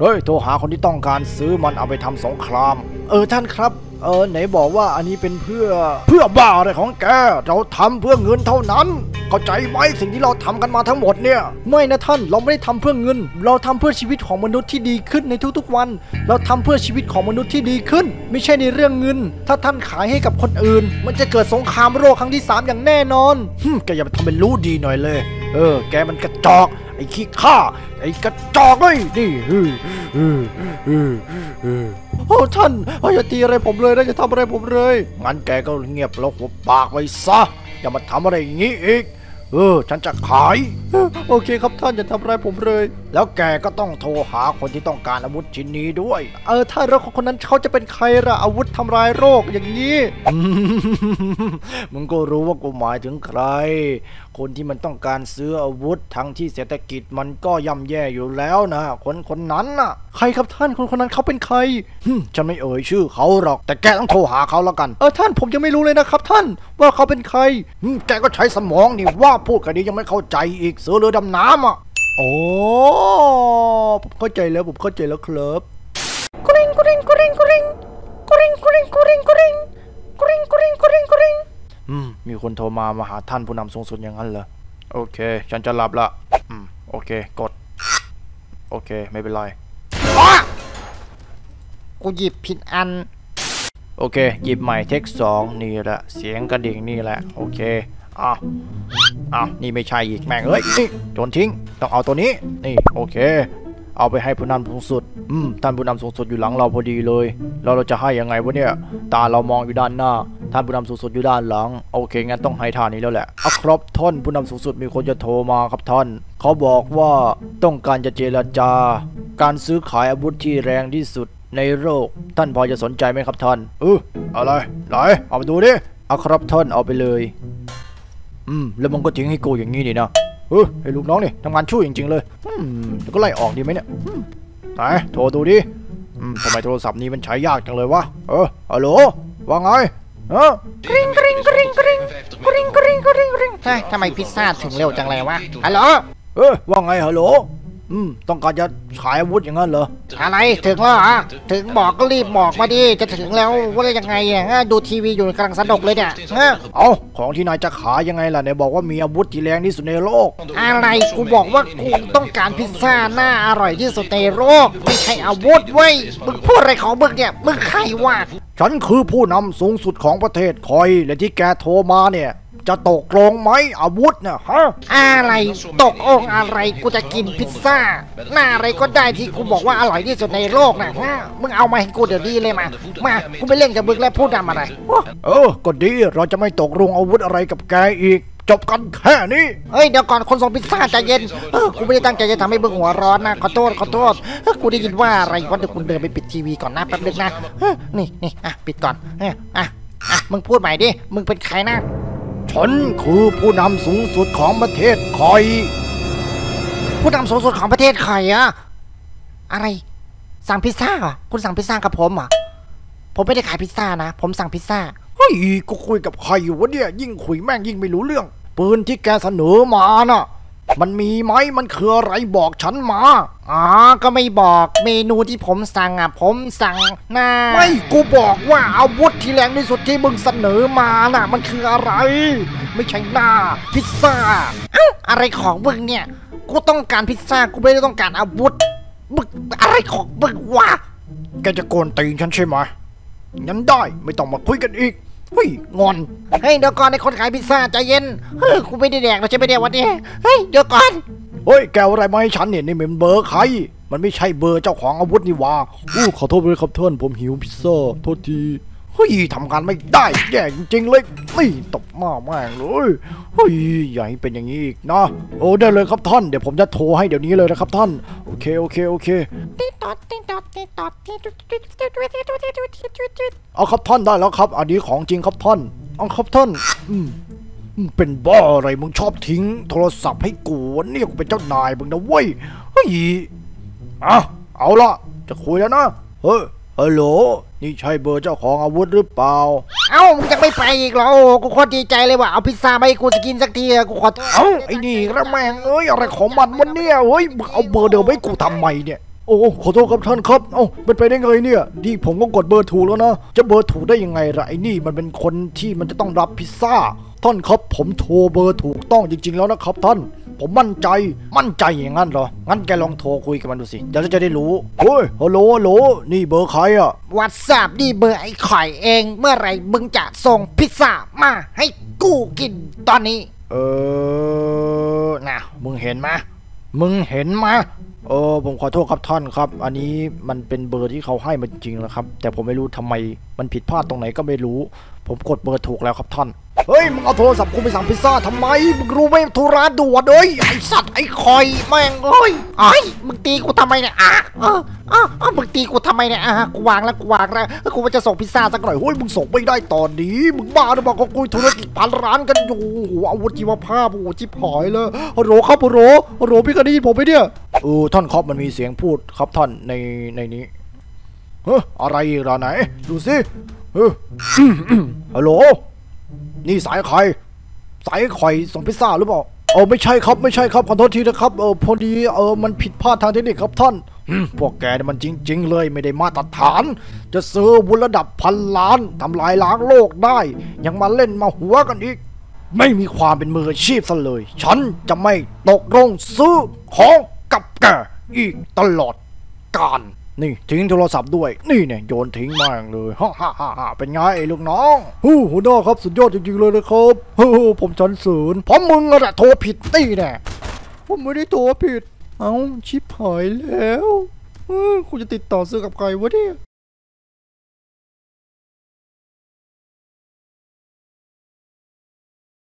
เลยโทรหาคนที่ต้องการซื้อมันเอาไปทำสงครามท่านครับไหนบอกว่าอันนี้เป็นเพื่อบ้าอะไรของแกเราทำเพื่อเงินเท่านั้นเข้าใจไหมสิ่งที่เราทำกันมาทั้งหมดเนี่ยไม่นะท่านเราไม่ได้ทำเพื่อเงินเราทำเพื่อชีวิตของมนุษย์ที่ดีขึ้นในทุกๆวันเราทำเพื่อชีวิตของมนุษย์ที่ดีขึ้นไม่ใช่ในเรื่องเงินถ้าท่านขายให้กับคนอื่นมันจะเกิดสงครามโลกครั้งที่3อย่างแน่นอนแกอย่าไปทำเป็นรู้ดีหน่อยเลยแกมันกระจอกไอ้ขี้ข้าไอ้กระจอกเอ้ยนี่โอ้ท่านอย่าตีอะไรผมเลยนะอย่าทำอะไรผมเลยงั้นแกก็เงียบแล้วหัวปากไว้ซะอย่ามาทำอะไรอย่างนี้อีกฉันจะขายโอเคครับท่านอย่าทำร้ายผมเลยแล้วแกก็ต้องโทรหาคนที่ต้องการอาวุธชิ้นนี้ด้วยถ้าเราคนนั้นเขาจะเป็นใครล่ะอาวุธทำลายโรคอย่างนี้ มึงก็รู้ว่ากูหมายถึงใครคนที่มันต้องการซื้ออาวุธทั้งที่เศรษฐกิจมันก็ย่ำแย่อยู่แล้วนะคนนั้นน่ะใครครับท่านคนนั้นเขาเป็นใครฉันไม่เอ่ยชื่อเขาหรอกแต่แกต้องโทรหาเขาแล้วกันท่านผมยังไม่รู้เลยนะครับท่านว่าเขาเป็นใครแกก็ใช้สมองนี่ว่าพูดกันนี้ยังไม่เข้าใจอีกซื้อเรือดำน้ำอ่ะโอ้ผมเข้าใจแล้วครับมีคนโทรมาหาท่านผู้นำสูงสุดอย่างนั้นเหรอโอเคฉันจะหลับละโอเคกดโอเคไม่เป็นไรกูหยิบผิดอันโอเคหยิบใหม่เทค2นี่แหละเสียงกระดิ่งนี่แหละโอเคอ้าวนี่ไม่ใช่อีกแม่งเอ้ยนี่โจรทิ้งต้องเอาตัวนี้นี่โอเคเอาไปให้ผู้นำสูงสุดท่านผู้นำสูงสุดอยู่หลังเราพอดีเลยแล้วเราจะให้ยังไงวะเนี่ยตาเรามองอยู่ด้านหน้าท่านผู้นำสูงสุดอยู่ด้านหลังโอเคงั้นต้องให้ท่านี้แล้วแหละครับท่านผู้นำสูงสุดมีคนจะโทรมาครับท่านเขาบอกว่าต้องการจะเจรจาการซื้อขายอาวุธที่แรงที่สุดในโลกท่านพอจะสนใจไหมครับท่านอะไรไหนเอามาดูดิครับท่านเอาไปเลยแล้วมึงก็ทิ้งให้กูอย่างนี้ดินะไอ้ลูกน้องนี่ทำงานชั่วจริงๆเลยแล้วก็ไล่ออกดีไหมเนี่ยไหนโทรดูดิทำไมโทรศัพท์นี้มันใช้ยากจังเลยวะฮัลโหลว่าไงกริ๊งกริ๊งกริ๊งกริ๊งกริ๊งกริ๊งกริ๊งกริ๊งใช่ทำไมพิซซ่าถึงเร็วจังเลยวะฮัลโหลว่าไงฮัลโหลต้องการจะขายอาวุธอย่างนั้นเหรออะไรถึงแล้วอ่ะถึงบอกก็รีบบอกมาดิจะถึงแล้วว่าจะยังไงอ่ะดูทีวีอยู่กำลังสนุกเลยเนี่ยเอาของที่นายจะขายยังไงล่ะเนี่ยบอกว่ามีอาวุธที่แรงที่สุดในโลกอะไรกูบอกว่ากูต้องการพิซซ่าหน้าอร่อยที่สุดในโลกไม่ใช่อาวุธเว้ยมึงพูดอะไรของมึงเนี่ยมึงใครวะฉันคือผู้นำสูงสุดของประเทศคอยและที่แกโทรมาเนี่ยจะตกลงไหมอาวุธนะฮะอะไรตกองอะไรกูจะกินพิซซ่าหน้าอะไรก็ได้ที่กูบอกว่าอร่อยที่สุดในโลกนะฮะมึงเอามาให้กูเดี๋ยวนี้เลยมากูไปเล่นกับมึงแล้วพูดดำอะไรก็ดีเราจะไม่ตกลงอาวุธอะไรกับแกอีกจบกันแค่นี้เฮ้ยเดี๋ยวก่อนคนส่งพิซซ่าใจเย็นกูไม่ได้ตั้งใจจะทำให้มึงหัวร้อนนะขอโทษกูได้ยินว่าอะไรวะเดี๋ยวกูเดินไปปิดทีวีก่อนนะแป๊บนึงนะนี่อ่ะปิดก่อนอ่ะมึงพูดใหม่ดิมึงเป็นใครนะฉันคือผู้นำสูงสุดของประเทศคอยผู้นำสูงสุดของประเทศคอยอะไรสั่งพิซซ่าคุณสั่งพิซซ่ากับผมผมไม่ได้ขายพิซซ่านะผมสั่งพิซซ่าเฮ้ยกูคุยกับใครอยู่วะเนี่ยยิ่งคุยแม่งยิ่งไม่รู้เรื่องปืนที่แกเสนอมาน่ะมันมีไหมมันคืออะไรบอกฉันมาก็ไม่บอกเมนูที่ผมสั่งผมสั่งนะไม่กูบอกว่าอาวุธที่แรงที่สุดที่มึงเสนอมาน่ะมันคืออะไรไม่ใช่หน้าพิซซ่าอะไรของมึงเนี่ยกูต้องการพิซซ่ากูไม่ได้ต้องการอาวุธมึงอะไรของมึงวะแกจะโกนตีนฉันใช่ไหมงั้นได้ไม่ต้องมาคุยกันอีกงอนเฮ้ยเดี๋ยวก่อนไอ้คนขายพิซซ่าใจเย็นกูไม่ได้แดกเราใช่ไหมเนี่ยวันนี้เฮ้ยเดี๋ยวก่อนเฮ้ยแกอะไรมาให้ฉันเนี่ยนี่มันเบอร์ใครมันไม่ใช่เบอร์เจ้าของอาวุธนี่วะขอโทษเลยครับท่านผมหิวพิซซ่าโทษทีเฮ้ยทำงานไม่ได้แย่จริงๆเลยนี่ตบหน้าแม่งเลยเฮ้ยอย่าให้เป็นอย่างนี้อีกนะโอ้ได้เลยครับท่านเดี๋ยวผมจะโทรให้เดี๋ยวนี้เลยนะครับท่านโอเคเอาครับท่านได้แล้วครับอันนี้ของจริงครับท่านเอาครับท่านเป็นบ้าอะไรมึงชอบทิ้งโทรศัพท์ให้กูเนี่ยกูเป็นเจ้านายมึงนะเว้ยเฮ้ยเอาละจะคุยแล้วนะฮัลโหลนี่ใช่เบอร์เจ้าของอาวุธหรือเปล่ามึงจะไม่ไปอีกเหรอกูโคตรดีใจเลยว่ะเอาพิซซ่ามาให้กูจะกินสักทีกูขอไอ้นี่กระแมงอะไรของมันวันเนี่ยเฮ้ยมึงเอาเบอร์เดิมให้กูทำไมเนี่ย โอ้ขอโทษครับท่านครับเอ้ามันไปได้ไงเนี่ยนี่ผมก็กดเบอร์ถูกแล้วนะจะเบอร์ถูกได้ยังไงล่ะไอ้นี่มันเป็นคนที่มันจะต้องรับพิซซ่าท่านครับผมโทรเบอร์ถูกต้องจริงๆแล้วนะครับท่านผมมั่นใจอย่างนั้นเหรองั้นแกลองโทรคุยกับมันดูสิเดี๋ยวจะได้รู้เฮ้ยฮัลโหลนี่เบอร์ใครอะวอทแซปนี่เบอร์ไอ้ข่อยเองเมื่อไรมึงจะส่งพิซซ่ามาให้กูกินตอนนี้นะมึงเห็นไหมผมขอโทษครับท่านครับอันนี้มันเป็นเบอร์ที่เขาให้มาจริงๆนะครับแต่ผมไม่รู้ทำไมมันผิดพลาดตรงไหนก็ไม่รู้ผมกดเบอร์ถูกแล้วครับท่านเฮ้ยมึงเอาโทรศัพท์กูไปสั่งพิซซ่าทำไมมึงรู้ไหมธุระด่วนเลยไอสัตว์ไอคอยแม่งเอ้ยไอมึงตีกูทำไมเนี่ยมึงตีกูทำไมเนี่ยกูวางแล้วกูว่าจะส่งพิซซ่าสักหน่อยเฮ้ยมึงส่งไม่ได้ตอนนี้มึงบ้าหรือเปล่ากูธุรกิจพันร้านกันอยู่โหอาวุธชีวภาพโอ้โหชิบหายเลยโหลครับโหลพี่กระดิ่งผมไปเนี่ยท่านครับมันมีเสียงพูดครับท่านในนี้อะไรล่ะไหนดูสิฮัลโหลนี่สายใครสายข่อยส่งพิซซ่าหรือเปล่าไม่ใช่ครับขอโทษทีนะครับพอดีมันผิดพลาดทางเทคนิคครับท่านพวกแกมันจริงๆเลยไม่ได้มาตรฐานจะซื้อบุญระดับพันล้านทำลายล้างโลกได้ยังมาเล่นมาหัวกันอีกไม่มีความเป็นมืออาชีพซะเลยฉันจะไม่ตกลงซื้อของกับแกอีกตลอดกาลนี่ทิ้งโทรศัพท์ด้วยนี่เนี่ยโยนทิ้งมาอย่างเลยฮ่าเป็นไงไอ้ลูกน้องหัวหน้าครับสุดยอดจริงๆเลยนะครับผมชั้นศูนย์เพราะมึงอะโทรผิดตีแน่ผมไม่ได้โทรผิดเอ้าชิบหายแล้วคุณจะติดต่อซื้อกับใครวะเนี่ย